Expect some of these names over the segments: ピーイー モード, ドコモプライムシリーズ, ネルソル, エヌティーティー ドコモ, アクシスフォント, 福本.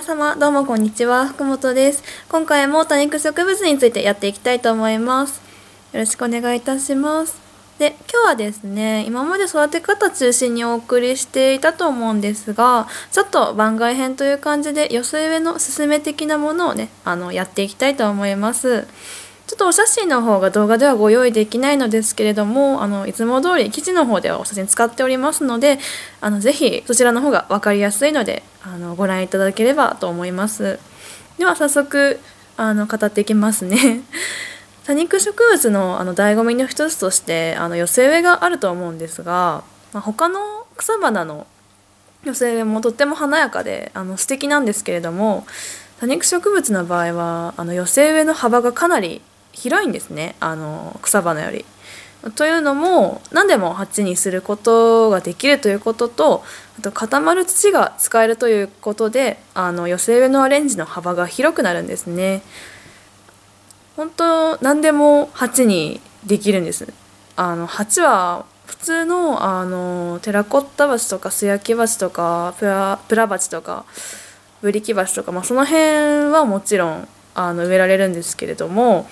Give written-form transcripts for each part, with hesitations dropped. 皆様どうもこんにちは、福本です。今回も多肉植物についてやっていきたいと思います。よろしくお願いいたします。で、今日はですね、今まで育て方中心にお送りしていたと思うんですが、ちょっと番外編という感じでよそ植えのすすめ的なものをね、やっていきたいと思います。ちょっとお写真の方が動画ではご用意できないのですけれども、いつも通り記事の方ではお写真使っておりますので、ぜひそちらの方が分かりやすいのでご覧いただければと思います。では早速語っていきますね。多肉植物の醍醐味の一つとして寄せ植えがあると思うんですが、他の草花の寄せ植えもとっても華やかで素敵なんですけれども、多肉植物の場合は寄せ植えの幅がかなり広いんですね、草花より。というのも何でも鉢にすることができるということと、あと固まる土が使えるということで寄せ植えのアレンジの幅が広くなるんですね。本当何でも鉢にできるんです。鉢は普通の、テラコッタ鉢とか素焼き鉢とかプラ鉢とかブリキ鉢とか、その辺はもちろん植えられるんですけれども、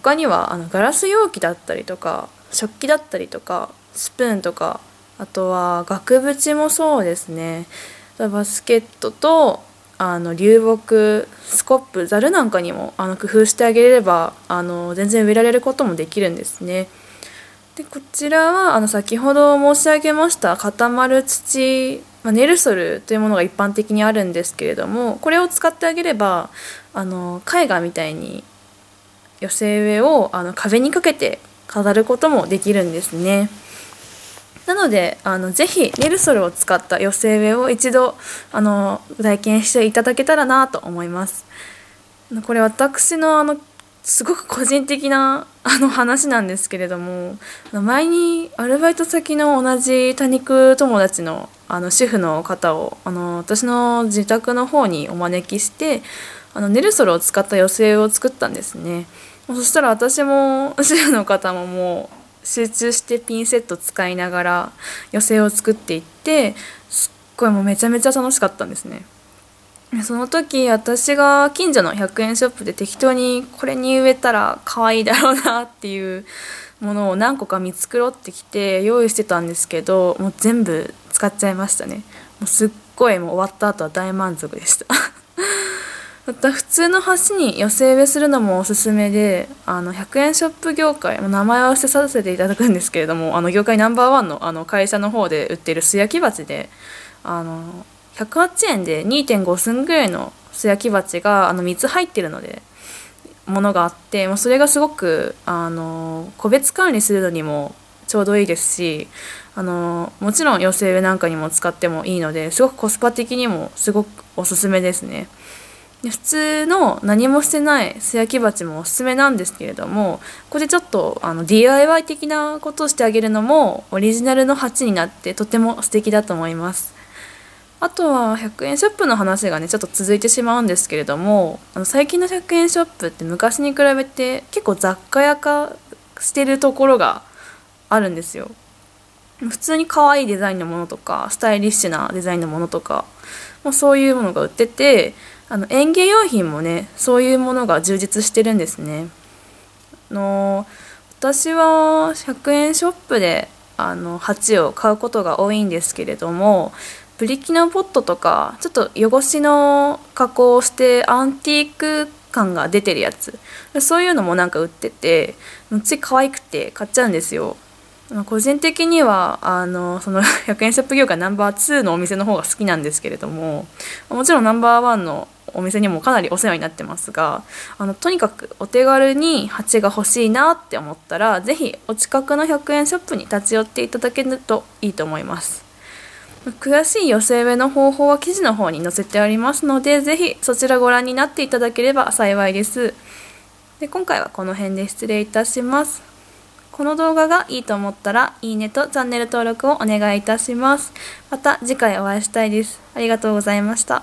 他にはガラス容器だったりとか食器だったりとかスプーンとか、あとは額縁もそうですね、バスケットと流木、スコップ、ざるなんかにも工夫してあげれば全然植えられることもできるんですね。でこちらは先ほど申し上げました固まる土、ネルソルというものが一般的にあるんですけれども、これを使ってあげれば絵画みたいに寄せ植えを壁にかけて飾ることもできるんですね。なのでぜひネルソルを使った寄せ植えを一度体験していただけたらなと思います。これ私のすごく個人的な話なんですけれども、前にアルバイト先の同じ多肉友達の主婦の方を私の自宅の方にお招きしてネルソルを使った寄せ植えを作ったんですね。そしたら私も主婦の方ももう集中してピンセット使いながら寄せ植えを作っていって、すっごいもうめちゃめちゃ楽しかったんですね。その時私が近所の100円ショップで適当にこれに植えたら可愛いだろうなっていうものを何個か見繕ってきて用意してたんですけど、もう全部使っちゃいましたね。もうすっごいもう終わった後は大満足でした。また普通の鉢に寄せ植えするのもおすすめで、100円ショップ業界、名前は伏せさせていただくんですけれども、業界ナンバーワンの会社の方で売ってる素焼き鉢で108円で 2.5 寸ぐらいの素焼き鉢が3つ入ってるのでものがあって、もうそれがすごく個別管理するのにもちょうどいいですし、もちろん寄せ植えなんかにも使ってもいいので、すごくコスパ的にもすごくおすすめですね。で普通の何もしてない素焼き鉢もおすすめなんですけれども、これちょっとDIY 的なことをしてあげるのもオリジナルの鉢になってとても素敵だと思います。あとは100円ショップの話がねちょっと続いてしまうんですけれども、最近の100円ショップって昔に比べて結構雑貨屋化してるところがあるんですよ。普通に可愛いデザインのものとかスタイリッシュなデザインのものとか、もうそういうものが売ってて、園芸用品もねそういうものが充実してるんですね。私は100円ショップで鉢を買うことが多いんですけれども、ブリキのポットとかちょっと汚しの加工をしてアンティーク感が出てるやつ、そういうのもなんか売っててつい可愛くて買っちゃうんですよ。個人的にはその100円ショップ業界ナンバー2のお店の方が好きなんですけれども、もちろんナンバーワンのお店にもかなりお世話になってますが、とにかくお手軽に鉢が欲しいなって思ったら、是非お近くの100円ショップに立ち寄っていただけるといいと思います。詳しい寄せ植えの方法は記事の方に載せてありますので、ぜひそちらご覧になっていただければ幸いです。で、今回はこの辺で失礼いたします。この動画がいいと思ったら、いいねとチャンネル登録をお願いいたします。また次回お会いしたいです。ありがとうございました。